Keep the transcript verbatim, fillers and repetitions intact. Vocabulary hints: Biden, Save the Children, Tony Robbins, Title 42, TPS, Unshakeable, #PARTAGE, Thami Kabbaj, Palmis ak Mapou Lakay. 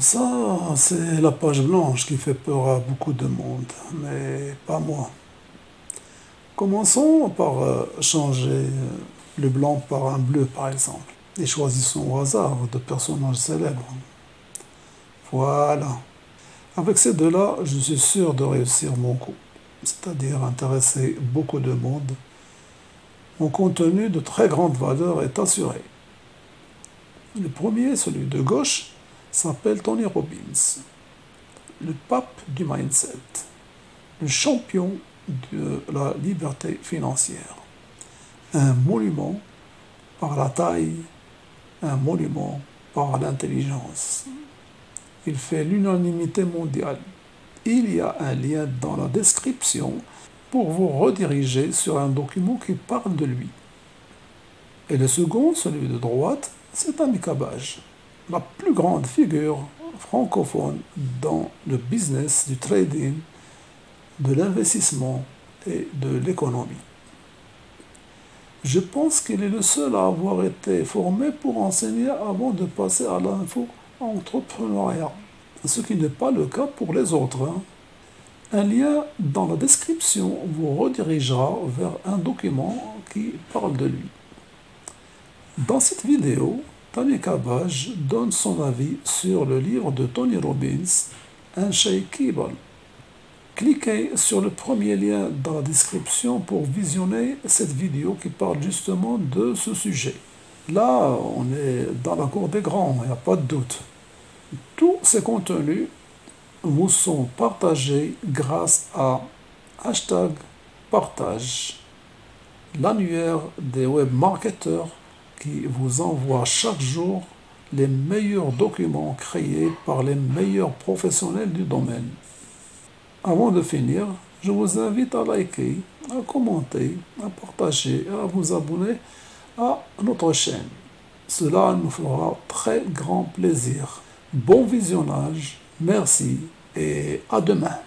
Ça, c'est la page blanche qui fait peur à beaucoup de monde, mais pas moi. Commençons par changer le blanc par un bleu, par exemple, et choisissons au hasard de personnages célèbres. Voilà. Avec ces deux-là, je suis sûr de réussir mon coup, c'est-à-dire intéresser beaucoup de monde. Mon contenu de très grande valeur est assuré. Le premier, celui de gauche, s'appelle Tony Robbins, le pape du mindset, le champion de la liberté financière, un monument par la taille, un monument par l'intelligence. Il fait l'unanimité mondiale. Il y a un lien dans la description pour vous rediriger sur un document qui parle de lui. Et le second, celui de droite, c'est Thami Kabbaj, la plus grande figure francophone dans le business du trading, de l'investissement et de l'économie. Je pense qu'il est le seul à avoir été formé pour enseigner avant de passer à l'info-entrepreneuriat, ce qui n'est pas le cas pour les autres. Un lien dans la description vous redirigera vers un document qui parle de lui. Dans cette vidéo, Thami Kabbaj donne son avis sur le livre de Tony Robbins, Unshakeable. Cliquez sur le premier lien dans la description pour visionner cette vidéo qui parle justement de ce sujet. Là, on est dans la cour des grands, il n'y a pas de doute. Tous ces contenus vous sont partagés grâce à hashtag partage, l'annuaire des webmarketeurs qui vous envoie chaque jour les meilleurs documents créés par les meilleurs professionnels du domaine. Avant de finir, je vous invite à liker, à commenter, à partager et à vous abonner à notre chaîne. Cela nous fera très grand plaisir. Bon visionnage, merci et à demain.